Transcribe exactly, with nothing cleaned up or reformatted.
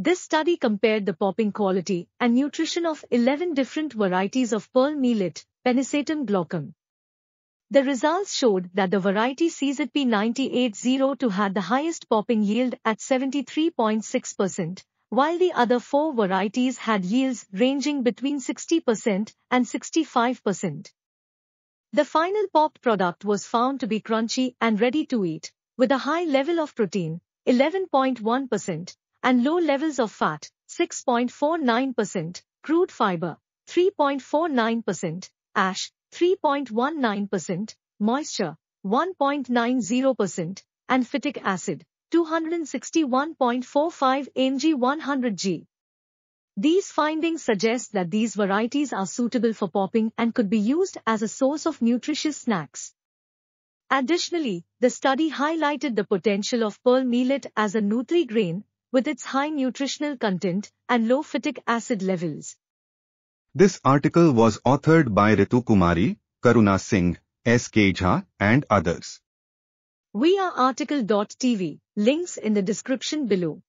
This study compared the popping quality and nutrition of eleven different varieties of pearl millet, Pennisetum glaucum. The results showed that the variety C Z P nine eight zero two had the highest popping yield at seventy-three point six percent, while the other four varieties had yields ranging between sixty percent and sixty-five percent. The final popped product was found to be crunchy and ready to eat, with a high level of protein, eleven point one percent, and low levels of fat, six point four nine percent, crude fiber, three point four nine percent, ash, three point one nine percent, moisture, one point nine zero percent, and phytic acid, two hundred sixty-one point four five milligrams per one hundred grams. These findings suggest that these varieties are suitable for popping and could be used as a source of nutritious snacks. Additionally, the study highlighted the potential of pearl millet as a nutri-grain, with its high nutritional content and low phytic acid levels. This article was authored by Ritu Kumari, Karuna Singh, S K Jha, and others. We are R T C L dot T V, links in the description below.